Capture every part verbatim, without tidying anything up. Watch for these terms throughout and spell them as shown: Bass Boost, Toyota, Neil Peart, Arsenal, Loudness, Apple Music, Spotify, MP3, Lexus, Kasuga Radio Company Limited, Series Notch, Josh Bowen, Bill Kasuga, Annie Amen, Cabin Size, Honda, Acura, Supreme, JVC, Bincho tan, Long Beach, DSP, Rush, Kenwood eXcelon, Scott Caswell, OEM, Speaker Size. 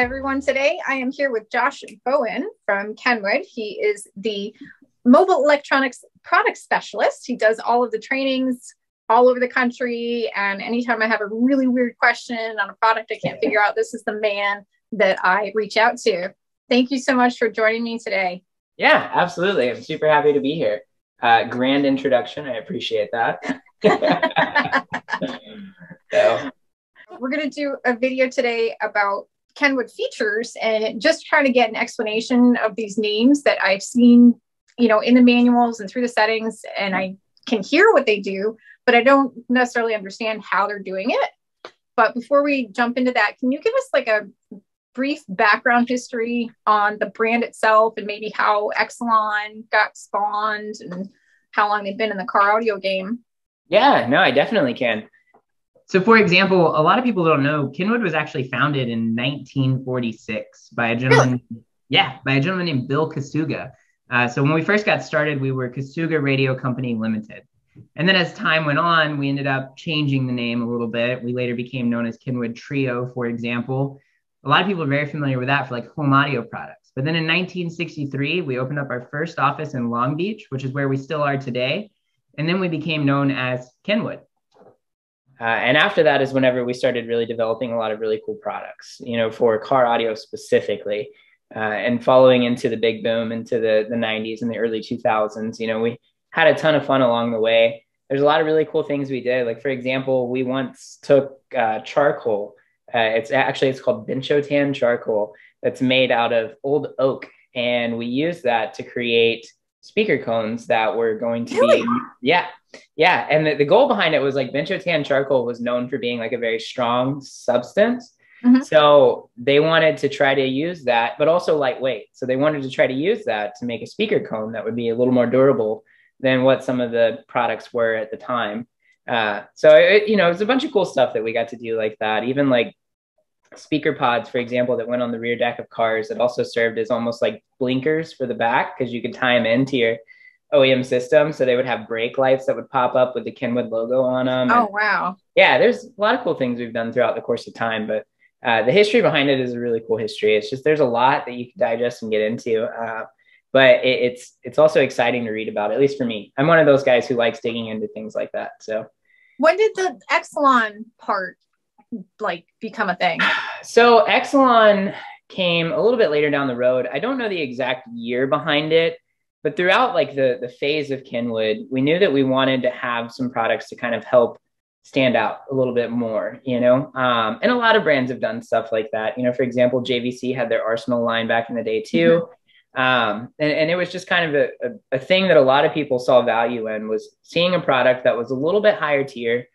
everyone. Today I am here with Josh Bowen from Kenwood. He is the mobile electronics product specialist. He does all of the trainings all over the country. And anytime I have a really weird question on a product I can't figure out, this is the man that I reach out to. Thank you so much for joining me today. Yeah, absolutely. I'm super happy to be here. Uh, grand introduction. I appreciate that. So. We're going to do a video today about Kenwood features and just trying to get an explanation of these names that I've seen, you know, in the manuals and through the settings, and I can hear what they do, but I don't necessarily understand how they're doing it. But before we jump into that, can you give us like a brief background history on the brand itself and maybe how eXcelon got spawned and how long they've been in the car audio game? Yeah, no, I definitely can. So for example, a lot of people don't know, Kenwood was actually founded in nineteen forty-six by a gentleman, really? yeah, by a gentleman named Bill Kasuga. Uh, so when we first got started, we were Kasuga Radio Company Limited. And then as time went on, we ended up changing the name a little bit. We later became known as Kenwood Trio, for example. A lot of people are very familiar with that for like home audio products. But then in nineteen sixty-three, we opened up our first office in Long Beach, which is where we still are today. And then we became known as Kenwood. Uh, and after that is whenever we started really developing a lot of really cool products, you know, for car audio specifically, uh, and following into the big boom into the, the nineties and the early two thousands, you know, we had a ton of fun along the way. There's a lot of really cool things we did. Like, for example, we once took uh, charcoal. Uh, it's actually, it's called Bincho tan charcoal that's made out of old oak. And we used that to create speaker cones that were going to really? be, yeah. Yeah. And the, the goal behind it was like Bincho tan charcoal was known for being like a very strong substance. Mm-hmm. So they wanted to try to use that, but also lightweight. So they wanted to try to use that to make a speaker cone that would be a little more durable than what some of the products were at the time. Uh, so, it, you know, it was a bunch of cool stuff that we got to do like that. Even like speaker pods, for example, that went on the rear deck of cars that also served as almost like blinkers for the back because you could tie them into your O E M system. So they would have brake lights that would pop up with the Kenwood logo on them. Oh, and wow. Yeah, there's a lot of cool things we've done throughout the course of time, but uh, the history behind it is a really cool history. It's just there's a lot that you can digest and get into, uh, but it, it's it's also exciting to read about, at least for me. I'm one of those guys who likes digging into things like that. So when did the eXcelon part like become a thing? So eXcelon came a little bit later down the road. I don't know the exact year behind it, but throughout like the, the phase of Kenwood, we knew that we wanted to have some products to kind of help stand out a little bit more, you know? Um, and a lot of brands have done stuff like that. You know, for example, J V C had their Arsenal line back in the day too. Mm-hmm. Um, and, and it was just kind of a, a, a thing that a lot of people saw value in, was seeing a product that was a little bit higher tier,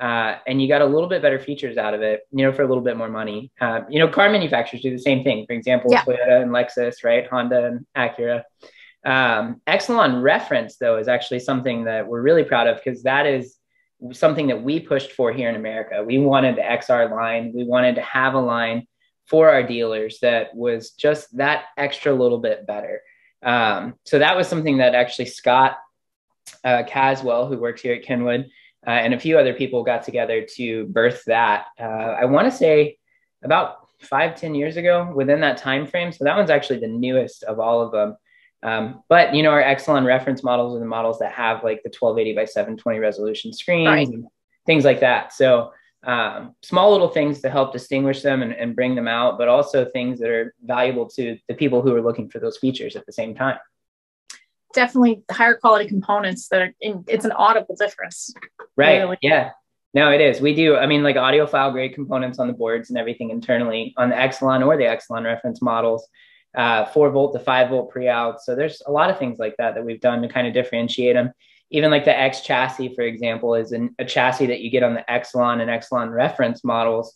uh, and you got a little bit better features out of it, you know, for a little bit more money. Uh, you know, car manufacturers do the same thing. For example, yeah. Toyota and Lexus, right? Honda and Acura. Um, eXcelon reference though is actually something that we're really proud of, because that is something that we pushed for here in America. We wanted the X R line. We wanted to have a line for our dealers that was just that extra little bit better. Um, so that was something that actually Scott uh, Caswell, who works here at Kenwood, uh, and a few other people got together to birth that. Uh, I want to say about five, ten years ago within that time frame. So that one's actually the newest of all of them. Um, but, you know, our eXcelon reference models are the models that have like the twelve eighty by seven twenty resolution screens, right, and things like that. So um, small little things to help distinguish them and, and bring them out, but also things that are valuable to the people who are looking for those features at the same time. Definitely higher quality components that are in, it's an audible difference. Right. Literally. Yeah, no, it is. We do. I mean, like audio file grade components on the boards and everything internally on the eXcelon or the eXcelon reference models. Uh, four volt to five volt pre-out. So there's a lot of things like that that we've done to kind of differentiate them. Even like the X chassis, for example, is an, a chassis that you get on the eXcelon and eXcelon reference models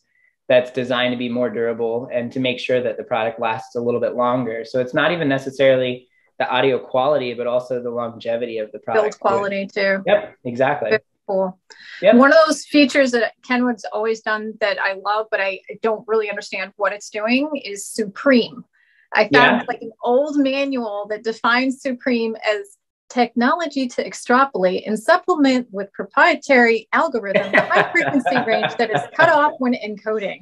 that's designed to be more durable and to make sure that the product lasts a little bit longer. So it's not even necessarily the audio quality, but also the longevity of the product. Build quality too. Yep, exactly. Very cool. Yep. One of those features that Kenwood's always done that I love, but I don't really understand what it's doing, is Supreme. I found yeah. like an old manual that defines Supreme as technology to extrapolate and supplement with proprietary algorithm, high frequency range that is cut off when encoding.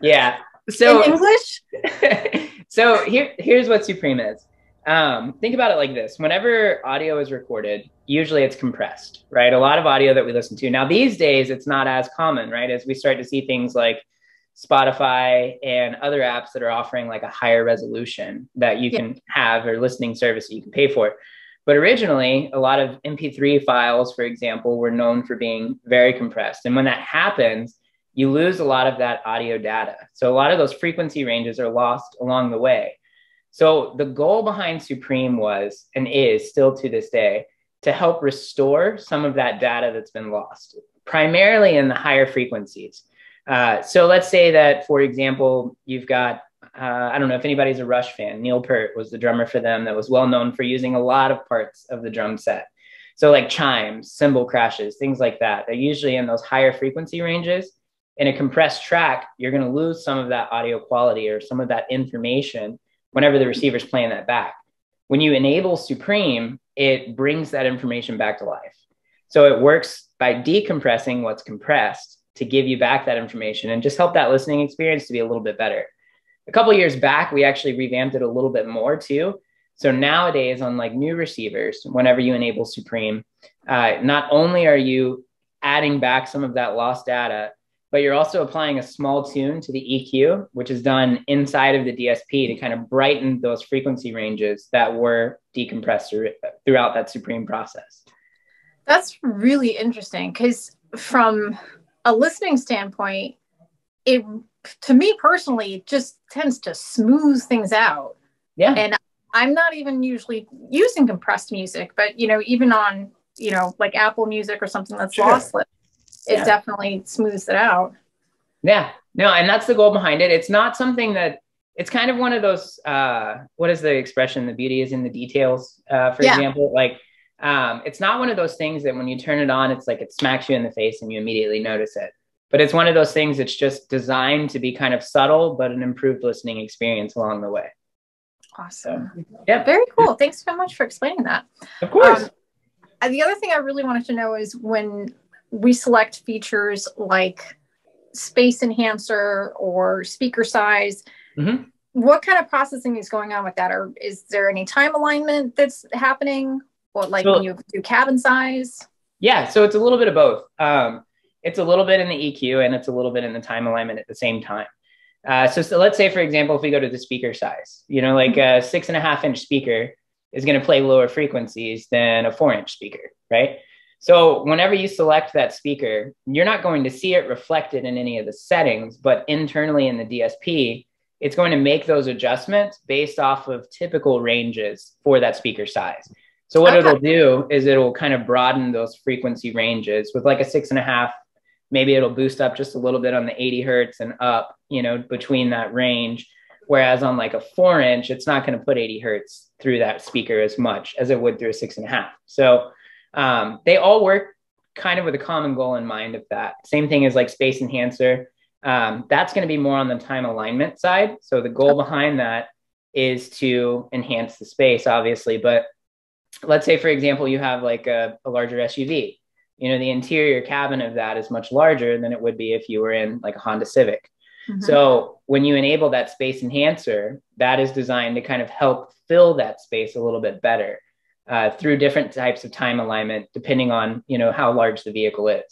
Yeah. So in English. So here, here's what Supreme is. Um, think about it like this. Whenever audio is recorded, usually it's compressed, right? A lot of audio that we listen to. Now, these days, it's not as common, right? As we start to see things like Spotify and other apps that are offering like a higher resolution that you yeah. can have, or listening service that you can pay for. But originally, a lot of M P three files, for example, were known for being very compressed. And when that happens, you lose a lot of that audio data. So a lot of those frequency ranges are lost along the way. So the goal behind Supreme was, and is still to this day, to help restore some of that data that's been lost, primarily in the higher frequencies. Uh, so let's say that, for example, you've got, uh, I don't know if anybody's a Rush fan, Neil Peart was the drummer for them that was well known for using a lot of parts of the drum set. So like chimes, cymbal crashes, things like that. They're usually in those higher frequency ranges. In a compressed track, you're going to lose some of that audio quality or some of that information whenever the receiver's playing that back. When you enable Supreme, it brings that information back to life. So it works by decompressing what's compressed to give you back that information and just help that listening experience to be a little bit better. A couple of years back, we actually revamped it a little bit more too. So nowadays on like new receivers, whenever you enable Supreme, uh, not only are you adding back some of that lost data, but you're also applying a small tune to the E Q, which is done inside of the D S P to kind of brighten those frequency ranges that were decompressed throughout that Supreme process. That's really interesting, because from a listening standpoint, it, to me personally, just tends to smooth things out. Yeah. And I'm not even usually using compressed music, but, you know, even on, you know, like Apple Music or something that's sure. lossless. It yeah. definitely smooths it out. Yeah, no, and that's the goal behind it. It's not something that, it's kind of one of those, uh, what is the expression? The beauty is in the details, uh, for yeah. example. Like, um, it's not one of those things that when you turn it on, it's like it smacks you in the face and you immediately notice it. But it's one of those things that's just designed to be kind of subtle, but an improved listening experience along the way. Awesome. So, yeah, very cool. Thanks so much for explaining that. Of course. Um, the other thing I really wanted to know is when we select features like space enhancer or speaker size. Mm-hmm. What kind of processing is going on with that? Or is there any time alignment that's happening? Or like so, when you do cabin size? Yeah, so it's a little bit of both. Um, it's a little bit in the E Q and it's a little bit in the time alignment at the same time. Uh, so, so let's say, for example, if we go to the speaker size, you know, like a six and a half inch speaker is going to play lower frequencies than a four inch speaker, right? So whenever you select that speaker, you're not going to see it reflected in any of the settings, but internally in the D S P, it's going to make those adjustments based off of typical ranges for that speaker size. So what okay. it'll do is it'll kind of broaden those frequency ranges with like a six and a half, maybe it'll boost up just a little bit on the eighty hertz and up, you know, between that range. Whereas on like a four inch, it's not going to put eighty hertz through that speaker as much as it would through a six and a half. So Um, they all work kind of with a common goal in mind of that. Same thing as like space enhancer. Um, that's going to be more on the time alignment side. So the goal behind that is to enhance the space, obviously. But let's say, for example, you have like a, a larger S U V. You know, the interior cabin of that is much larger than it would be if you were in like a Honda Civic. Mm-hmm. So when you enable that space enhancer, that is designed to kind of help fill that space a little bit better. Uh, through different types of time alignment, depending on, you know, how large the vehicle is.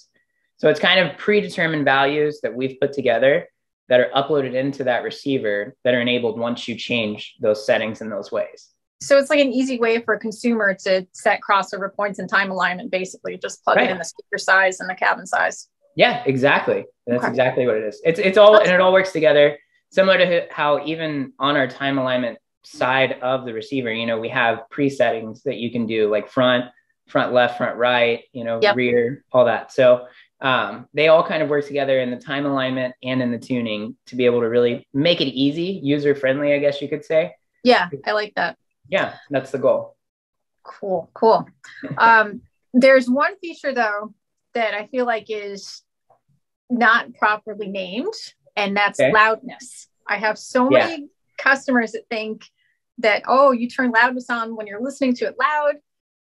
So it's kind of predetermined values that we've put together that are uploaded into that receiver that are enabled once you change those settings in those ways. So it's like an easy way for a consumer to set crossover points and time alignment, basically just plug right. in the speaker size and the cabin size. Yeah, exactly. That's okay. exactly what it is. It's, it's all, That's and it all works together, similar to how even on our time alignment side of the receiver, you know, we have pre-settings that you can do, like front, front left, front right, you know, yep. rear, all that. So um, they all kind of work together in the time alignment and in the tuning to be able to really make it easy, user-friendly, I guess you could say. Yeah, I like that. Yeah, that's the goal. Cool, cool. um, there's one feature, though, that I feel like is not properly named, and that's okay. loudness. I have so yeah. many customers that think that, oh, you turn loudness on when you're listening to it loud.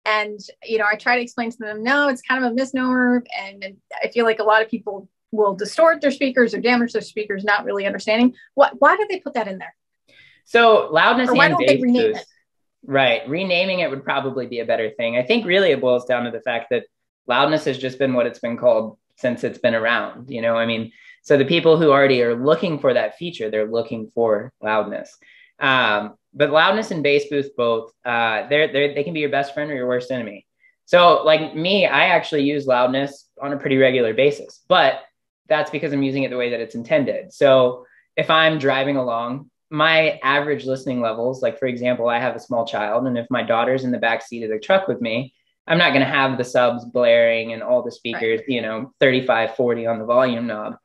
And, you know, I try to explain to them, no, it's kind of a misnomer. And I feel like a lot of people will distort their speakers or damage their speakers, not really understanding. What, why did they put that in there? So loudness and why don't they rename it? Right. Renaming it would probably be a better thing. I think really it boils down to the fact that loudness has just been what it's been called since it's been around. You know, I mean, so the people who already are looking for that feature, they're looking for loudness. Um, but loudness and bass boost both, uh, they're, they're, they can be your best friend or your worst enemy. So like me, I actually use loudness on a pretty regular basis, but that's because I'm using it the way that it's intended. So if I'm driving along, my average listening levels, like for example, I have a small child, and if my daughter's in the back seat of the truck with me, I'm not going to have the subs blaring and all the speakers, right. You know, thirty-five, forty on the volume knob,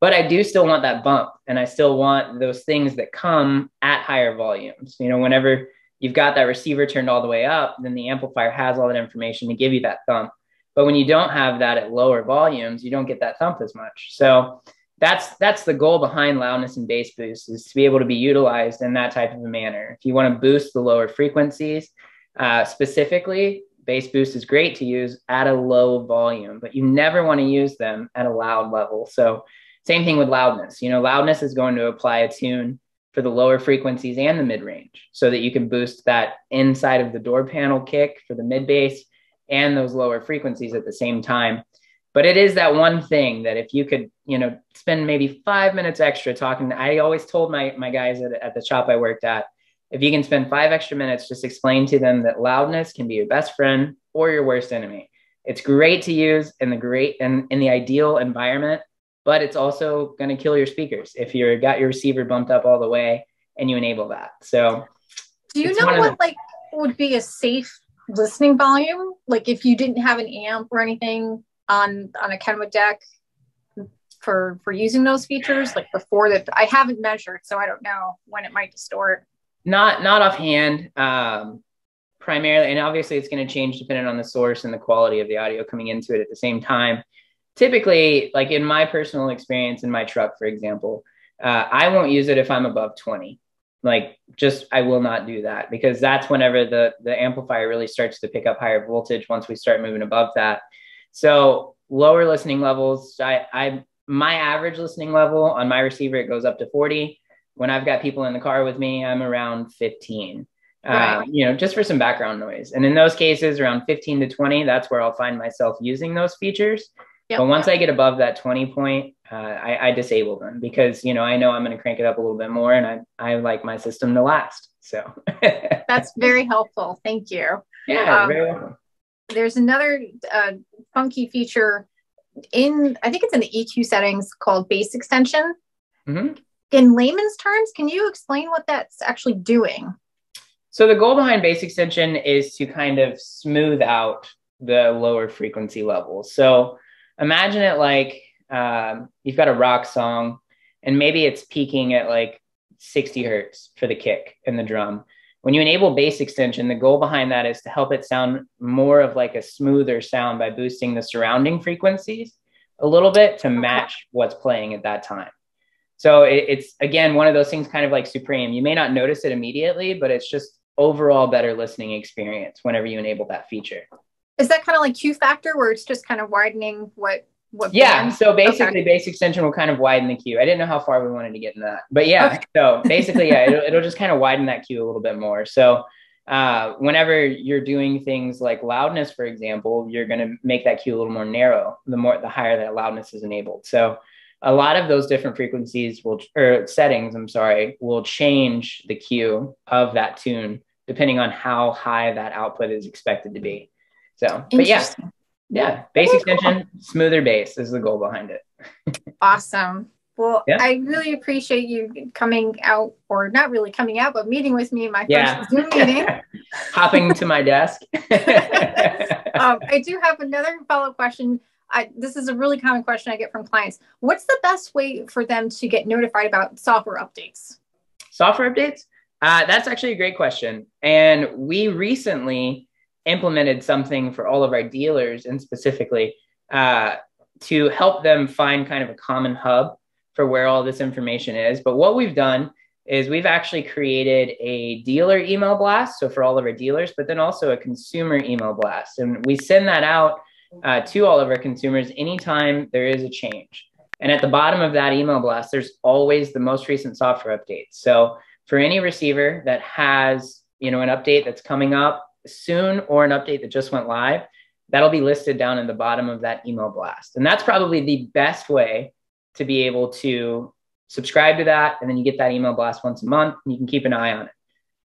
but I do still want that bump. And I still want those things that come at higher volumes. You know, whenever you've got that receiver turned all the way up, then the amplifier has all that information to give you that thump. But when you don't have that at lower volumes, you don't get that thump as much. So that's, that's the goal behind loudness and bass boost, is to be able to be utilized in that type of a manner. If you want to boost the lower frequencies, uh, specifically, bass boost is great to use at a low volume, but you never want to use them at a loud level. So same thing with loudness. You know, loudness is going to apply a tune for the lower frequencies and the mid-range so that you can boost that inside of the door panel kick for the mid-bass and those lower frequencies at the same time. But it is that one thing that if you could, you know, spend maybe five minutes extra talking, I always told my, my guys at, at the shop I worked at, if you can spend five extra minutes, just explain to them that loudness can be your best friend or your worst enemy. It's great to use in the great and in, in the ideal environment, but it's also going to kill your speakers if you've got your receiver bumped up all the way and you enable that. So do you know what the- like would be a safe listening volume? Like if you didn't have an amp or anything on, on a Kenwood deck for, for using those features, like before that, I haven't measured, so I don't know when it might distort. Not, not offhand, um, primarily. And obviously it's going to change depending on the source and the quality of the audio coming into it at the same time. Typically, like in my personal experience in my truck, for example, uh, I won't use it if I'm above twenty. Like just, I will not do that, because that's whenever the, the amplifier really starts to pick up higher voltage once we start moving above that. So lower listening levels, I, I, my average listening level on my receiver, it goes up to forty. When I've got people in the car with me, I'm around fifteen, right. uh, you know, just for some background noise. And in those cases, around fifteen to twenty, that's where I'll find myself using those features. Yep. But once I get above that twenty point, uh, I, I disable them because, you know, I know I'm going to crank it up a little bit more, and I, I like my system to last. So that's very helpful. Thank you. Yeah. Um, very welcome. There's another uh, funky feature in, I think it's in the E Q settings, called bass extension. Mm-hmm. In layman's terms, can you explain what that's actually doing? So the goal behind bass extension is to kind of smooth out the lower frequency levels. So imagine it like um, you've got a rock song, and maybe it's peaking at like sixty hertz for the kick and the drum. When you enable bass extension, the goal behind that is to help it sound more of like a smoother sound by boosting the surrounding frequencies a little bit to match what's playing at that time. So it's, again, one of those things kind of like Supreme. You may not notice it immediately, but it's just overall better listening experience whenever you enable that feature. Is that kind of like Q factor, where it's just kind of widening what? what yeah, band? So basically okay. Bass extension will kind of widen the Q. I didn't know how far we wanted to get in that. But yeah, okay. So basically, yeah, it'll, it'll just kind of widen that Q a little bit more. So uh, whenever you're doing things like loudness, for example, you're going to make that Q a little more narrow, the more, the higher that loudness is enabled. So a lot of those different frequencies will, or settings, I'm sorry, will change the Q of that tune depending on how high that output is expected to be. So, but yeah, yeah, bass extension, smoother bass is the goal behind it. Awesome. Well, yeah. I really appreciate you coming out, or not really coming out, but meeting with me in my yeah. first Zoom meeting. Hopping to my desk. um, I do have another follow-up question. I, this is a really common question I get from clients. What's the best way for them to get notified about software updates? Software updates? Uh, that's actually a great question. And we recently implemented something for all of our dealers, and specifically uh, to help them find kind of a common hub for where all this information is. But what we've done is we've actually created a dealer email blast. So for all of our dealers, but then also a consumer email blast. And we send that out Uh, to all of our consumers anytime there is a change. And at the bottom of that email blast, there's always the most recent software updates. So for any receiver that has, you know, an update that's coming up soon or an update that just went live, that'll be listed down in the bottom of that email blast. And that's probably the best way to be able to subscribe to that. And then you get that email blast once a month and you can keep an eye on it.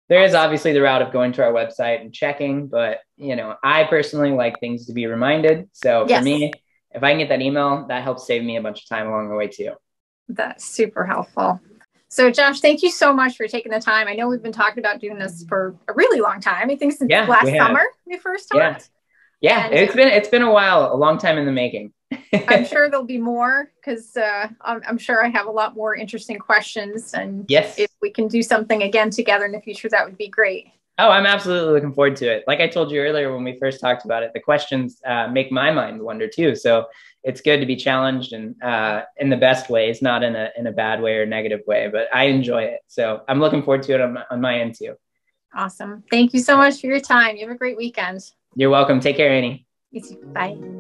There is obviously the route of going to our website and checking, but you know, I personally like things to be reminded. So yes. for me, if I can get that email, that helps save me a bunch of time along the way too. That's super helpful. So Josh, thank you so much for taking the time. I know we've been talking about doing this for a really long time. I think since yeah, last we summer we first talked. Yeah, yeah it's been it's been a while, a long time in the making. I'm sure there'll be more because uh, I'm, I'm sure I have a lot more interesting questions. And yes. if we can do something again together in the future, that would be great. Oh, I'm absolutely looking forward to it. Like I told you earlier when we first talked about it, the questions uh, make my mind wonder too. So it's good to be challenged and uh, in the best ways, not in a in a bad way or negative way, but I enjoy it. So I'm looking forward to it on my, on my end too. Awesome. Thank you so much for your time. You have a great weekend. You're welcome. Take care, Annie. You too. Bye.